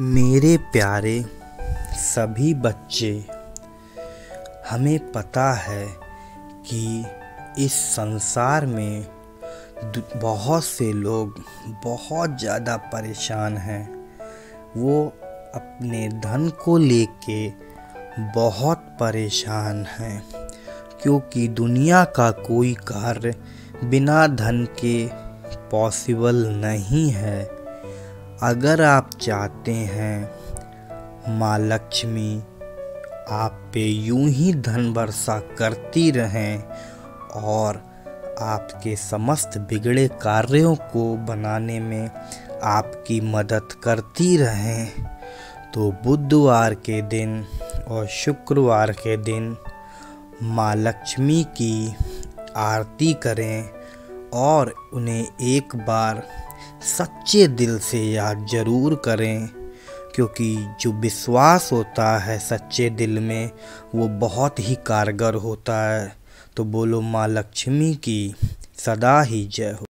मेरे प्यारे सभी बच्चे, हमें पता है कि इस संसार में बहुत से लोग बहुत ज़्यादा परेशान हैं। वो अपने धन को लेके बहुत परेशान हैं, क्योंकि दुनिया का कोई कार्य बिना धन के पॉसिबल नहीं है। अगर आप चाहते हैं माँ लक्ष्मी आप पे यूं ही धन वर्षा करती रहें और आपके समस्त बिगड़े कार्यों को बनाने में आपकी मदद करती रहें, तो बुधवार के दिन और शुक्रवार के दिन माँ लक्ष्मी की आरती करें और उन्हें एक बार सच्चे दिल से याद जरूर करें, क्योंकि जो विश्वास होता है सच्चे दिल में वो बहुत ही कारगर होता है। तो बोलो माँ लक्ष्मी की सदा ही जय हो।